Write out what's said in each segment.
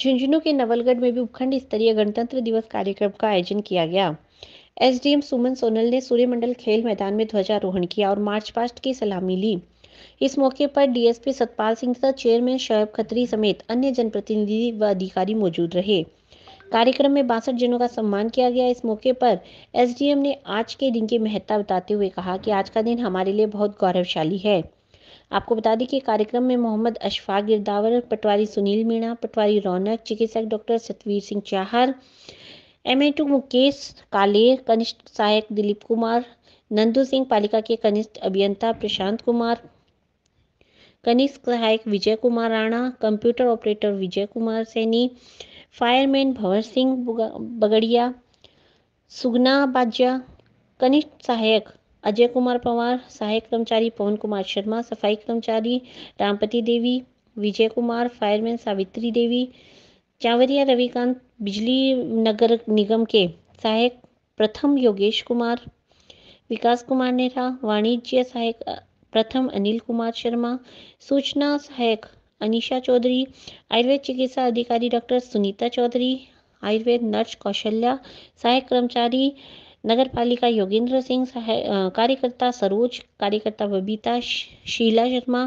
झुंझुनूं के नवलगढ़ में भी उपखंड स्तरीय गणतंत्र दिवस कार्यक्रम का आयोजन किया गया। एसडीएम सुमन सोनल ने सूर्यमंडल खेल मैदान में ध्वजारोहण किया और मार्च पास्ट की सलामी ली। इस मौके पर डीएसपी सतपाल सिंह तथा चेयरमैन शोयब खत्री समेत अन्य जनप्रतिनिधि व अधिकारी मौजूद रहे। कार्यक्रम में 62 जनों का सम्मान किया गया। इस मौके पर एसडीएम ने आज के दिन की महत्ता बताते हुए कहा कि आज का दिन हमारे लिए बहुत गौरवशाली है। आपको बता दें कि कार्यक्रम में मोहम्मद अशफाक गिरदावर, पटवारी सुनील मीणा, पटवारी रौनक, चिकित्सक डॉक्टर सत्वीर सिंह चाहर, एमए2 मुकेश कालेर, कनिष्ठ सहायक दिलीप कुमार, नंदू सिंह पालिका के कनिष्ठ अभियंता प्रशांत कुमार, कनिष्ठ सहायक Vijay Kumar Rana, computer operator Vijay Kumar Saini, fireman Bhanwar Singh Bagadia, Sugna Baja, कनिष्ठ सहायक अजय कुमार पवार, सहायक कर्मचारी पवन कुमार शर्मा, सफाई कर्मचारी रामपति देवी, विजय कुमार, फायरमैन सावित्री देवी, चावरिया रविकांत, बिजली नगर निगम के सहायक प्रथम योगेश कुमार, विकास कुमार नेहरा, वाणिज्य सहायक प्रथम अनिल कुमार शर्मा, सूचना सहायक अनिशा चौधरी, आयुर्वेद चिकित्सा अधिकारी डॉक्टर सुनीता चौधरी, आयुर्वेद नर्स कौशल्या, सहायक कर्मचारी नगर पालिका योगेंद्र सिंह, कार्यकर्ता सरोज, कार्यकर्ता बबीता, शीला शर्मा,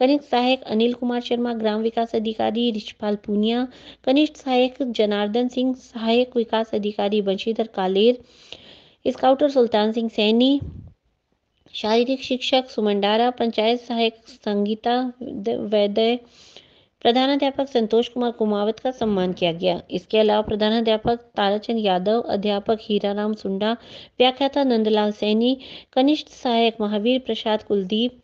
कनिष्ठ सहायक अनिल कुमार शर्मा, ग्राम विकास अधिकारी रिछपाल पुनिया, कनिष्ठ सहायक जनार्दन सिंह, सहायक विकास अधिकारी बंशीधर कालेर, स्काउटर सुल्तान सिंह सैनी, शारीरिक शिक्षक सुमंडारा, पंचायत सहायक संगीता वैद्य, प्रधानाध्यापक संतोष कुमार कुमावत का सम्मान किया गया। इसके अलावा प्रधानाध्यापक ताराचंद यादव, अध्यापक हीराराम सुंडा, व्याख्याता नंदलाल सैनी, कनिष्ठ सहायक महावीर प्रसाद कुलदीप,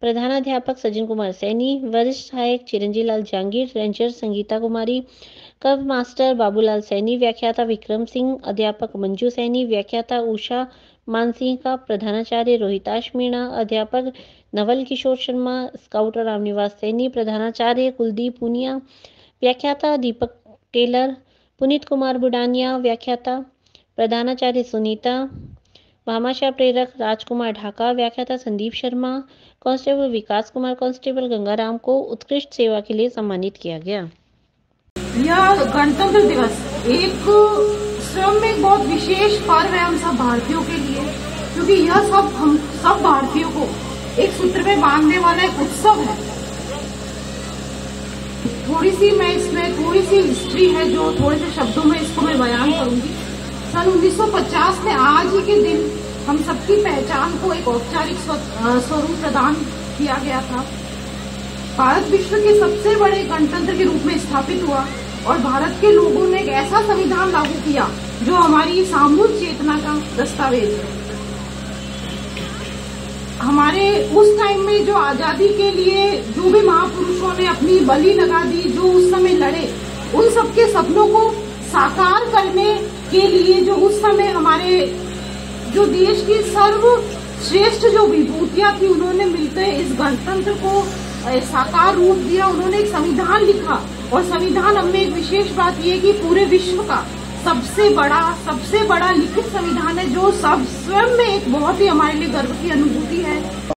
प्रधानाध्यापक सज्जन कुमार सैनी, वरिष्ठ सहायक Chiranjilal Jangir, ranger Sangeeta Kumari, cub master Babulal Saini, व्याख्याता विक्रम सिंह, अध्यापक मंजू सैनी, व्याख्याता उषा मानसिंह का, प्रधानाचार्य रोहिताश मीणा, अध्यापक नवल किशोर शर्मा, स्काउटर रामनिवास सैनी, प्रधानाचार्य कुलदीप पुनिया, व्याख्याता दीपक टेलर, पुनीत कुमार बुडानिया, व्याख्याता प्रधानाचार्य सुनीता, भामाशाह प्रेरक राजकुमार ढाका, व्याख्याता संदीप शर्मा, कांस्टेबल विकास कुमार, कांस्टेबल गंगाराम को उत्कृष्ट सेवा के लिए सम्मानित किया गया। यह गणतंत्र दिवस एक स्वयं में बहुत विशेष पर्व है हम सब भारतीयों के लिए, क्योंकि यह सब हम सब भारतीयों को एक सूत्र में बांधने वाला एक उत्सव है। इसमें थोड़ी सी हिस्ट्री है जो थोड़े से शब्दों में इसको मैं बयान करूंगी। सन 1950 में आज ही के दिन हम सबकी पहचान को एक औपचारिक स्वरूप प्रदान किया गया था। भारत विश्व के सबसे बड़े गणतंत्र के रूप में स्थापित हुआ और भारत के लोगों ने एक ऐसा संविधान लागू किया जो हमारी सामूहिक चेतना का दस्तावेज है। हमारे उस टाइम में जो आजादी के लिए जो भी महापुरुषों ने अपनी बलि लगा दी, जो उस समय लड़े, उन सबके सपनों को साकार करने के लिए जो उस समय हमारे जो देश की सर्वश्रेष्ठ जो विभूतियां थी, उन्होंने मिलकर इस गणतंत्र को साकार रूप दिया। उन्होंने एक संविधान लिखा और संविधान हमें एक विशेष बात ये कि पूरे विश्व का सबसे बड़ा लिखित संविधान है, जो सब स्वयं में एक बहुत ही हमारे लिए गर्व की अनुभूति है।